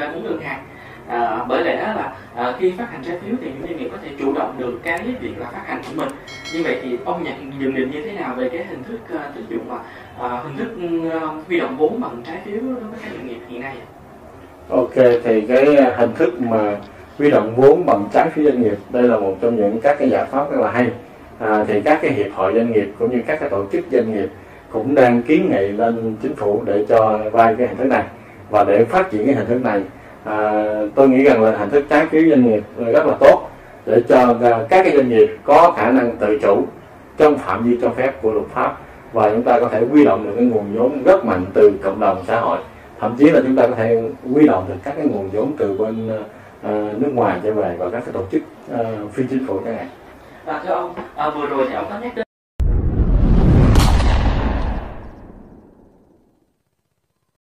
ta đúng đơn hàng. Bởi lẽ là khi phát hành trái phiếu thì những doanh nghiệp có thể chủ động được cái việc là phát hành của mình. Như vậy thì ông nhận định như thế nào về cái hình thức sử dụng và hình thức huy động vốn bằng trái phiếu đối với các doanh nghiệp hiện nay? Ok, thì cái hình thức mà huy động vốn bằng trái phiếu doanh nghiệp đây là một trong những các cái giải pháp rất là hay. Thì các cái hiệp hội doanh nghiệp cũng như các cái tổ chức doanh nghiệp cũng đang kiến nghị lên chính phủ để cho vay cái hình thức này và để phát triển cái hình thức này. Tôi nghĩ rằng là hình thức trái phiếu doanh nghiệp rất là tốt để cho các cái doanh nghiệp có khả năng tự chủ trong phạm vi cho phép của luật pháp, và chúng ta có thể huy động được cái nguồn vốn rất mạnh từ cộng đồng xã hội, thậm chí là chúng ta có thể huy động được các cái nguồn vốn từ bên nước ngoài trở về và các cái tổ chức phi chính phủ chẳng hạn. Thưa ông, vừa rồi thì ông có nhắc đến